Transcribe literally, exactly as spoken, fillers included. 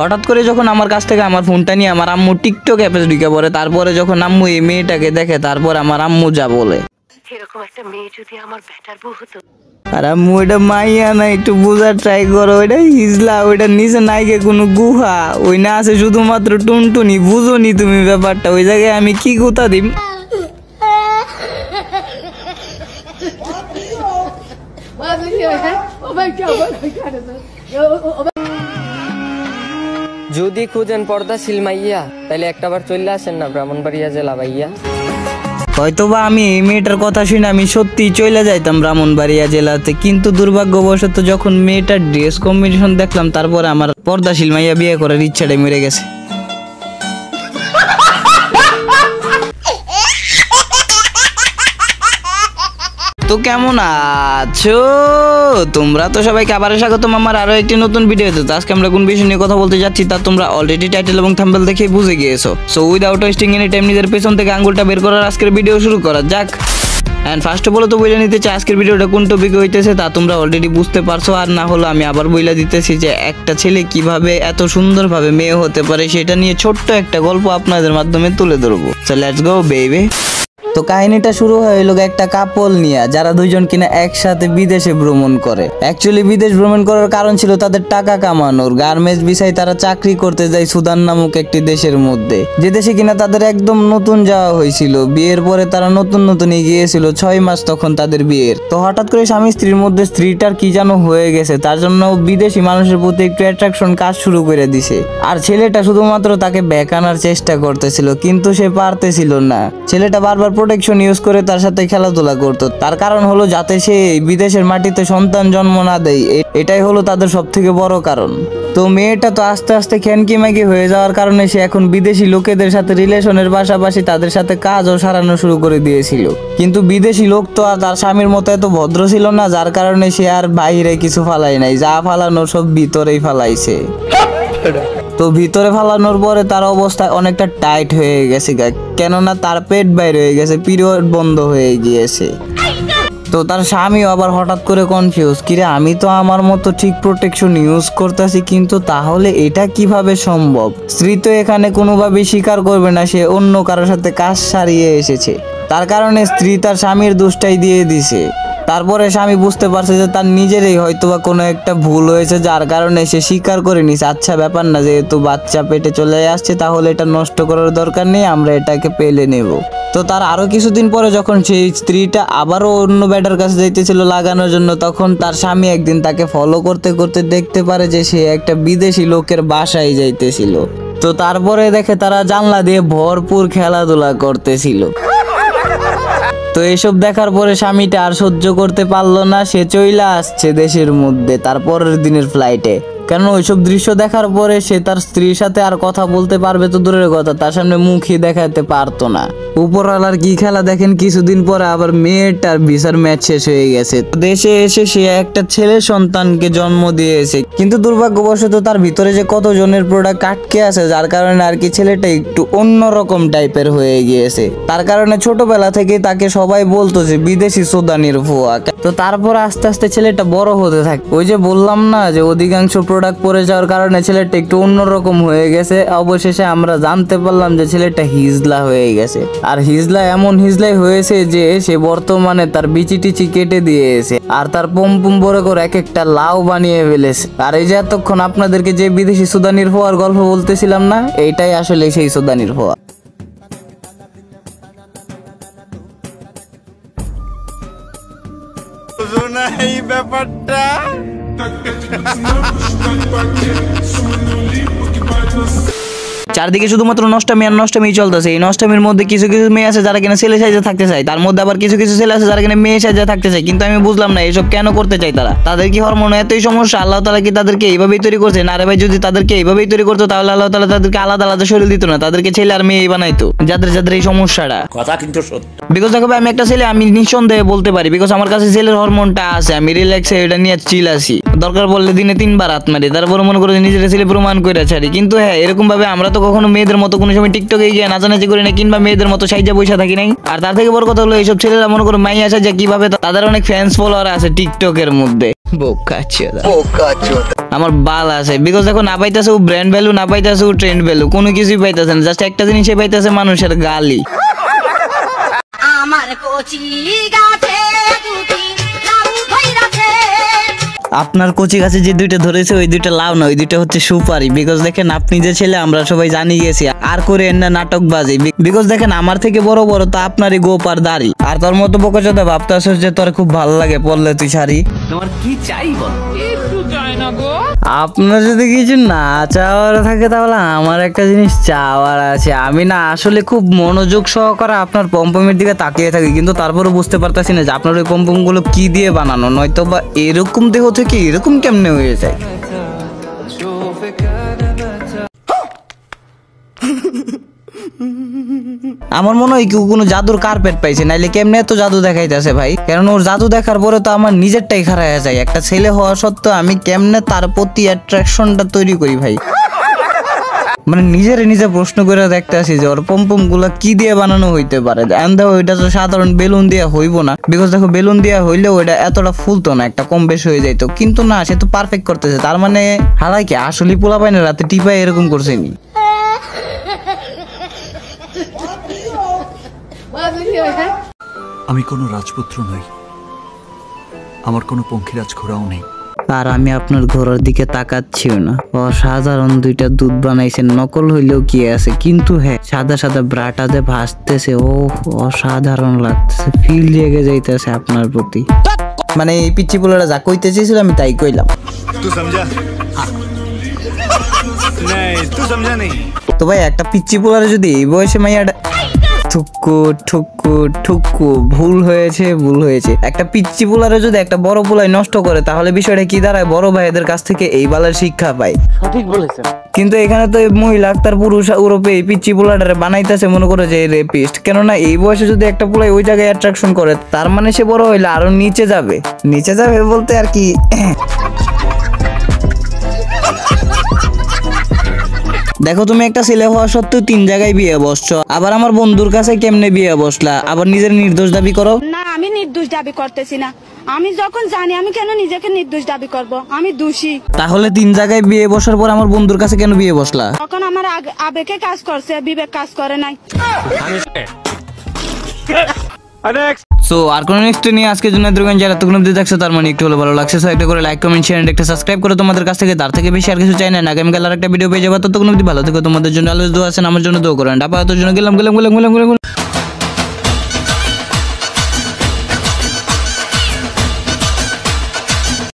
হঠাৎ করে যখন আমার কাছ থেকে আমার ফোনটা নিয়ে আমার আম্মু টিকটক অ্যাপে ঢুকে পড়ে। তারপরে যখন আম্মু এই মেয়েটাকে দেখে, তারপর আমার আম্মু যা বলে, এরকম একটা মেয়ে যদি আমার ব্যাটার বউ হতো। আর আম্মু, এটা মাইয়া না, একটু বোঝার ট্রাই করো, ওইটা হিজলা, ওইটা নিচে নাই গে কোনো গুহা, ওই না আছে শুধুমাত্র টুনটুনি, বুঝোনি তুমি ব্যাপারটা, ওই জায়গায় আমি কি গুতা দিম। যদি খুঁজেন পর্দাশীল মাইয়া, তাহলে একটা বার চলে আসেন না ব্রাহ্মণবাড়িয়া জেলা ভাইয়া। হয়তোবা আমি এই মেয়েটার কথা শুনে আমি সত্যি চলে যাইতাম ব্রাহ্মণবাড়িয়া জেলাতে, কিন্তু দুর্ভাগ্যবশত যখন মেয়েটার ড্রেস কম্বিনেশন দেখলাম, তারপরে আমার পর্দাশীল মাইয়া বিয়ে করার ইচ্ছাটাই মরে গেছে। তো কেমন আছো তোমরা? তো সবাইকে আবার স্বাগতম আমার আরো একটি নতুন ভিডিওতে। তো আজকে আমরা কোন বিষয় নিয়ে কথা বলতে যাচ্ছি তা তোমরা অলরেডি টাইটেল এবং থাম্বনেল দেখে বুঝে গিয়েছো। So without wasting any time, নিজের পেছন থেকে আঙ্গুলটা বের করার আজকের ভিডিও শুরু করা যাক। অ্যান্ড ফার্স্ট অফ অল তো বলে নিতে চাই আজকের ভিডিওটা কোন টপিকে হইতেছে তা তোমরা অলরেডি বুঝতে পারছো। আর না হলো আমি আবার বলে দিতেছি যে একটা ছেলে কিভাবে এত সুন্দরভাবে মেয়ে হতে পারে সেটা নিয়ে ছোট্ট একটা গল্প আপনাদের মাধ্যমে তুলে ধরবো। So let's go baby. তো কাহিনীটা শুরু হইলো একটা কাপল নিয়ে, যারা দুইজন কিনা একসাথে বিদেশে ভ্রমণ করে। অ্যাকচুয়ালি বিদেশ ভ্রমণ করার কারণ ছিল তাদের টাকা কামানোর। গার্মেন্টস বিষয়ে তারা চাকরি করতে যায় সুদান নামক একটি দেশের মধ্যে, যে দেশে কিনা তাদের একদম নতুন যাওয়া হয়েছিল। বিয়ের পরে তারা নতুন নতুনই গিয়েছিল, ছয় মাস তখন তাদের বিয়ের। তো হঠাৎ করে স্বামী স্ত্রীর মধ্যে স্ত্রীটার কি যেন হয়ে গেছে, তার জন্য বিদেশি মানুষের প্রতি একটু অ্যাট্রাকশন কাজ শুরু করে দিছে। আর ছেলেটা শুধুমাত্র তাকে বেকানোর চেষ্টা করতেছিল, কিন্তু সে পারতেছিল না। ছেলেটা বারবার প্রোটেকশন ইউজ করে তার সাথে খেলাধুলা করতো, তার কারণ হলো যাতে সে বিদেশের মাটিতে সন্তান জন্ম না দেয়, এটাই হলো তাদের সব থেকে বড় কারণ। তো মেয়েটা তো আস্তে আস্তে খ্যানকিমাকি হয়ে যাওয়ার কারণে সে এখন বিদেশি লোকেদের সাথে রিলেশনের পাশাপাশি তাদের সাথে কাজও সারানো শুরু করে দিয়েছিল। কিন্তু বিদেশি লোক তো আর তার স্বামীর মতো এত ভদ্র ছিল না, যার কারণে সে আর বাইরে কিছু ফালাই নাই, যা ফালানো সব ভিতরেই ফালাইছে। তো ভিতরে ফালানোর পরে তার অবস্থা অনেকটা টাইট হয়ে গেছে, কেননা তার পেট বাইরে হয়ে গেছে, পিরিয়ড বন্ধ হয়ে গিয়েছে। তো তার স্বামী আবার হঠাৎ করে কনফিউজ, কিরে আমি তো আমার মতো ঠিক প্রোটেকশন ইউজ করতেছি, কিন্তু তাহলে এটা কিভাবে সম্ভব? স্ত্রী তো এখানে কোনোভাবে স্বীকার করবে না সে অন্য কারোর সাথে কাজ সারিয়ে এসেছে, তার কারণে স্ত্রী তার স্বামীর দোষটাই দিয়ে দিছে। তারপরে স্বামী বুঝতে পারছে যে তার নিজেরই হয়তোবা কোনো একটা ভুল হয়েছে, যার কারণে সে স্বীকার করে নিছে, আচ্ছা ব্যাপার না, যেহেতু বাচ্চা পেটে চলে আসছে তাহলে এটা নষ্ট করার দরকার নেই, আমরা এটাকে পেলে নেব। তো তার আরো কিছুদিন পরে যখন সেই স্ত্রীটা আবারও অন্য ব্যাটার কাছে যাইতেছিল লাগানোর জন্য, তখন তার স্বামী একদিন তাকে ফলো করতে করতে দেখতে পারে যে সে একটা বিদেশি লোকের বাসায় যাইতেছিল। তো তারপরে দেখে তারা জানলা দিয়ে ভরপুর খেলাধুলা করতেছিল। তো এসব দেখার পরে স্বামীটা আর সহ্য করতে পারলো না, সে চইলা আসছে দেশের মধ্যে তার পরের দিনের ফ্লাইটে। কারণ ওইসব দৃশ্য দেখার পরে সে তার স্ত্রীর সাথে আর কথা বলতে পারবে তো দূরের কথা, তার সামনে মুখই দেখাতে পারতো না। উপরওয়ালার কি খেলা দেখেন, কিছুদিন পরে আবার মেয়েটার ভিসার ম্যাচ শেষ হয়ে গেছে। দেশে এসে সে একটা ছেলে সন্তানকে জন্ম দিয়েছে, কিন্তু দুর্ভাগ্যবশত তার ভিতরে যে কতজনের প্রোডাক্ট আটকে আছে, যার কারণে আর কি ছেলেটা একটু অন্যরকম টাইপের হয়ে গিয়েছে। তার কারণে ছোটবেলা থেকে তাকে সবাই বলতো যে বিদেশি সুদানির ভুয়া। তো তারপর আস্তে আস্তে ছেলেটা বড় হতে থাকে, ওই যে বললাম না যে অধিকাংশ প্রোডাক্ট পরে যাওয়ার কারণে ছেলেটা একটু অন্যরকম হয়ে গেছে। অবশেষে আমরা জানতে পারলাম যে ছেলেটা হিজলা হয়ে গেছে, আর হিজলা এমন হিজলাই হয়েছে যে সে বর্তমানে তার বিচি টিচি কেটে দিয়েছে, আর তার পমপম বড় করে এক একটা লাউ বানিয়ে ফেলেছে। আর এই যে এতক্ষণ আপনাদেরকে যে বিদেশি সুদানির হওয়ার গল্প বলতেছিলাম না, এইটাই আসলে সেই সুদানির হওয়া। এই ব্যাপারটা চারদিকে শুধুমাত্র নষ্টামি আর নষ্টামি চলতেছে। এই নষ্টামির মধ্যে কিছু কিছু মেয়ে আছে যারা কিনা ছেলে সাইজে থাকতে চায়, তার মধ্যে আবার কিছু কিছু ছেলে আছে যারা কিনা মেয়ে সাইজে থাকতে চায়। কিন্তু আমি বুঝলাম না এসব কেন করতে চাই তারা, তাদের কি হরমোন এতই সমস্যা? আল্লাহ তাআলা কি তাদেরকে এইভাবেই তৈরি করছে? না রে ভাই, যদি তাদেরকে এইভাবেই তৈরি করতো তাহলে আল্লাহ তাআলা তাদেরকে আলাদা আলাদা শরীর দিত না, তাদেরকে ছেলে আর মেয়ে বানাইতো। যাদের যাদের এই সমস্যাটা, কথা কিন্তু সত্য। বিকজ দেখো ভাই, আমি একটা ছেলে, আমি নিঃসন্দেহে বলতে পারি, বিকজ আমার কাছে ছেলের হরমোনটা আছে, আমি রিল্যাক্স এটা নিয়ে চিল আছি। দরকার বললে দিনে তিনবার হাত মারি, তারপর মনে করো নিজের ছেলে প্রমাণ করে ছাড়ি। কিন্তু হ্যাঁ, এরকম ভাবে আমরা তো কখনো মেয়েদের মতো কোনো সময় টিকটকে গিয়ে নাচানাচি করি না, কিংবা মেয়েদের মতো সাইজা পয়সা থাকি নাই। আর তার থেকে বড় কথা হলো এইসব ছেলেরা মনে করো মাইয়া সাইজা কিভাবে, তাদের অনেক ফ্যান্স ফলোয়ার আছে টিকটকের মধ্যে। गोपार दाड़ी और तर मत बोकाचोदा भाबताछो तोर खूब भालो लागे पड़ले तुई शाड़ी जादुर कारपेट पाइछे नाइले केमने एतो जादू देखाइतेछे भाई कारण ओर जादू देखार परे तो आमार निजेरटाई खारा हये जाय एकटा छेले हवा सत्त्वेও आमी केमने तार प्रति अट्रैक्शनटा तैरी करी भाई मैं निजे निजे प्रश्न कर देखते पम्पम गुला की दिए बनानो हईते तो साधारण बेलुन दिया हईब ना बिकज देखो बेलुन दिया हईले फुलतो ना एक कम बेस हो जात किन्तु ना से तो परफेक्ट करते तार माने हालाय कि आसली पोला पाय ना राते टिपाय एरकम करछे नी आमी कोनो राजपुत्र नई आमार कोनो पंखीराज घोड़ाओ नहीं আর আমি আপনার ঘোড়ার দিকে তাকাচ্ছিও না। অসাধারণ দুইটা দুধ বানাইছেন নকল হইলেও কি আছে কিন্তু হ্যাঁ সাদা সাদা ব্রাটাতে ভাসতেছে ও অসাধারণ লাগতেছে ফিল লেগে যাইতেছে আপনার প্রতি মানে এই পিচ্চি পোলাটা যা কইতে চাইছিল আমি তাই কইলাম তুই समझा नहीं तू समझा नहीं তো ভাই একটা পিচ্চি পোলারে যদি এই বয়সে মাইয়াটা ठुक्कु ठुक्कु ठुक्कु भूल होयेछे भूल होयेछे एक पिच्ची पोलारे जो एक बड़ो पोलाई नष्ट करे ताहले विषयटा कि दाड़ाय बड़ो भाइदेर काछ थेके एई बालार शिक्षा पाय सठिक बोलेछेन किन्तु एखाने तो महिला आर पुरुष यूरोपे पिच्ची पोलाटारे बानाइतेछे मने करे जे रेपिस्ट केनना एई बयसे जोदि एकटा पोलाई ओई जायगाय अट्रैक्शन करे तार माने से बड़ो हइले आरो नीचे जाबे नीचे जाबे बोलते आर कि देखो तुम एक ऐले हवा सत्वे तीन जगह विये बसो आबार आमार बंधुर काछे केमने विये बसला आबार निजेर निर्दोष दाबी करो ना आमी निर्दोष दाबी करतेछि ना আমি যখন জানি আমি কেন নিজেকে নির্দোষ দাবি করব আমি দোষী তাহলে তিন জায়গায় বিয়ে বসার পর আমার বন্ধুর কাছে কেন বিয়ে বসলা তখন আমার আবেগে কাজ করছে বিবেক কাজ করে নাই अनेक्स्ट সো আর কোন নেক্সট নিয়ে আজকে জন্য দর্শকগণ যারা তখন অবধি দেখছো তার মানে একটু হলো ভালো লাগছে সো একটা করে লাইক কমেন্ট শেয়ার এন্ড একটা সাবস্ক্রাইব করো তোমাদের কাছ থেকে তার থেকে বেশি আর কিছু চাই না আগামী কাল আরেকটা ভিডিও পেয়ে যাবে ততক্ষণ অবধি ভালো থেকো তোমাদের জন্য আলোচ দোয়া আছেন আমার জন্য দোয়া করেন আপাতত জন্য গেলাম গেলাম গেলাম গেলাম